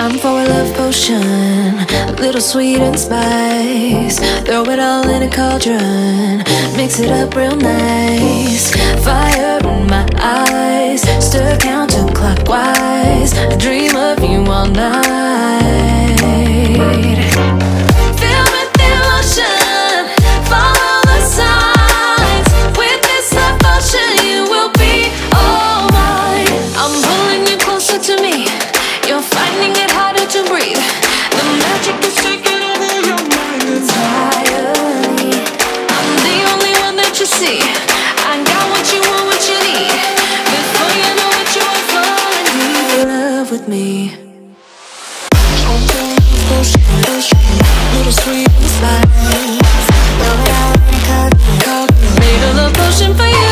Time for a love potion, a little sweet and spice. Throw it all in a cauldron, mix it up real nice. Fire in my eyes, stir counterclockwise. I dream of you all night. Feel with the emotion, follow the signs. With this love potion, you will be all mine. I'm pulling you closer to me. You're finding it harder to breathe. The magic is taking over your mind entirely. I'm the only one that you see. I got what you want, what you need. Before you know what you are falling in love with me. Little sweet smile. Made a love potion for you.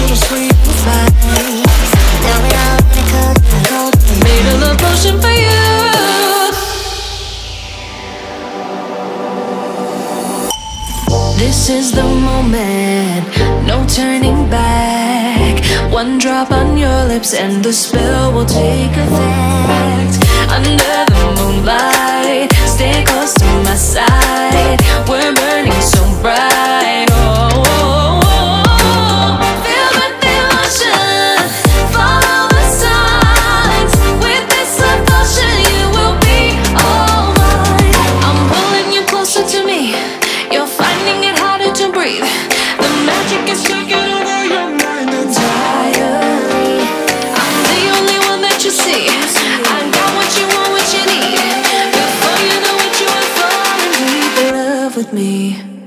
Little sweet smile. This is the moment, no turning back. One drop on your lips and the spell will take effect. Under the moonlight, stay close to my side. We're burning so bright. Oh, oh, oh, oh. Feel the emotion, follow the signs. With this love potion, you will be all mine. I'm pulling you closer to me. You're finding it harder to breathe. The magic is taking over your mind entirely. I'm the only one that you see. I got what you want, what you need. Before you know what you are falling in love with me.